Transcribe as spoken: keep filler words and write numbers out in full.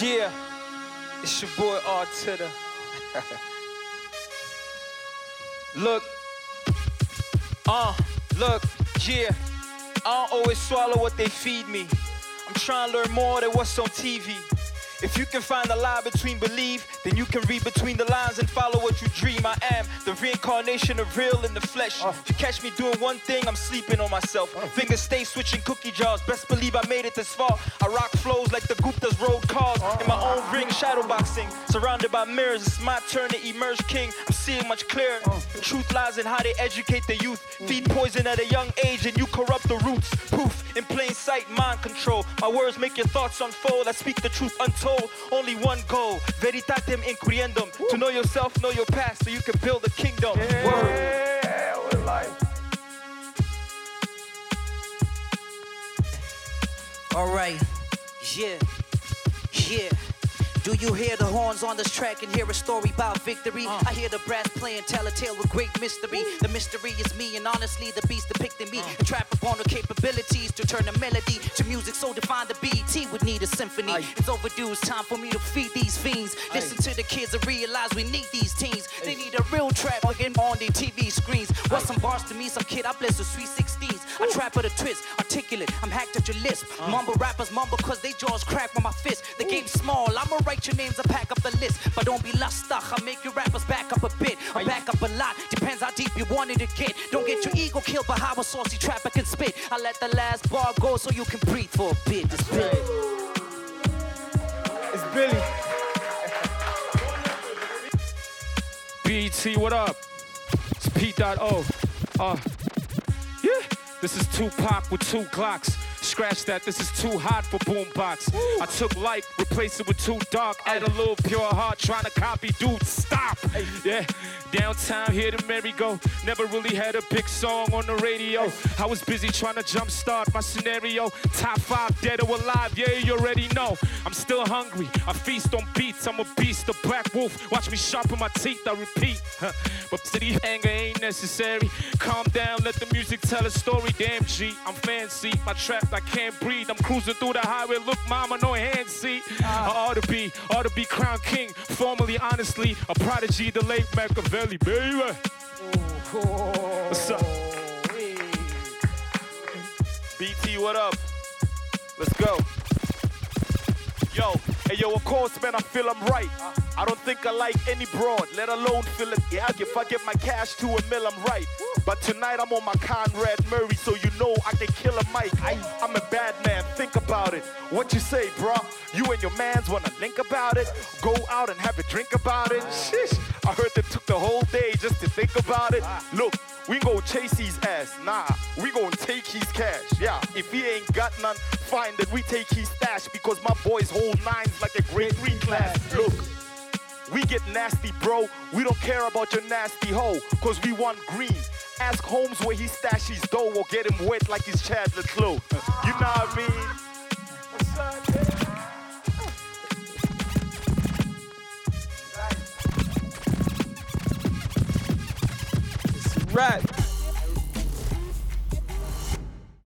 Yeah, it's your boy R to the. Look, uh, look, yeah. I don't always swallow what they feed me. I'm trying to learn more than what's on T V. If you can find a lie between believe, then you can read between the lines and follow what you dream. I am the reincarnation of real in the flesh. Uh. If you catch me doing one thing, I'm sleeping on myself. Uh. Fingers stay switching cookie jars. Best believe I made it this far. I rock flows like the Guptas rode cars. Uh. In my own ring, shadow boxing. Surrounded by mirrors, it's my turn to emerge king. I'm seeing much clearer. Uh. The truth lies in how they educate the youth. Mm. Feed poison at a young age and you corrupt the roots. Poof, in plain sight, mind control. My words make your thoughts unfold. I speak the truth untold. Only one goal, veritatem inquirendum. Woo. To know yourself, know your past, so you can build a kingdom. Yeah, word. Yeah, we're life. All right, yeah, yeah. Do you hear the horns on this track and hear a story about victory? Uh. I hear the brass playing, tell a tale of great mystery. Ooh. The mystery is me, and honestly, the beast depicting me. Uh. And trap upon the capabilities to turn a melody to music so divine the B E T would need a symphony. Aye. It's overdue, it's time for me to feed these fiends. Aye. Listen to the kids and realize we need these teens. Aye. They need a real trap again on their T V screens. What's some bars to me? Some kid I bless with sweet sixteens. Ooh. I trap with a twist, articulate, I'm hacked at your lisp. Uh. Mumble rappers mumble cause they jaws crack when my fist. The Ooh. Game's small, I'm a write your names, I pack up the list. But don't be lustig, I'll make your rappers back up a bit. I back up a lot, depends how deep you wanted to get. Don't get your ego killed by how a saucy trapper can spit. I let the last bar go so you can breathe for a bit. It's Billy. It's Billy. B E T, what up? It's P dot O. Uh, yeah. This is Tupac with two Glocks. Scratch that, this is too hot for boombox. I took light, replaced it with too dark. Add a little pure heart, trying to copy, dude, stop. Ay. Yeah, downtown here to merry-go. Never really had a big song on the radio. Ay. I was busy trying to jumpstart my scenario. Top five, dead or alive, yeah, you already know. I'm still hungry, I feast on beats. I'm a beast, a black wolf. Watch me sharpen my teeth, I repeat. Huh. But city anger ain't necessary. Calm down, let the music tell a story. Damn G, I'm fancy, my trap, I can't breathe. I'm cruising through the highway. Look, mama, no hand seat. Uh, I ought to be, ought to be crowned king. Formerly, honestly, a prodigy, the late Machiavelli, baby. Ooh, oh, what's up? Hey. B T, what up? Let's go. Yo, hey yo, of course, man, I feel I'm right. Uh, I don't think I like any broad, let alone feel it. Yeah, if I get my cash to a mill, I'm right. But tonight I'm on my Conrad Murray, so you know I can kill a mic. I, I'm a bad man, think about it. What you say, bruh? You and your mans wanna link about it? Go out and have a drink about it? Shish, I heard that took the whole day just to think about it. Look, we gon' chase his ass, nah. We gon' take his cash, yeah. If he ain't got none, fine, then we take his stash because my boys hold nines like a grade three class. Look. We get nasty, bro. We don't care about your nasty hoe, cause we want green. Ask Holmes where he stashes dough or get him wet like his Chad Leclos. You know what I mean?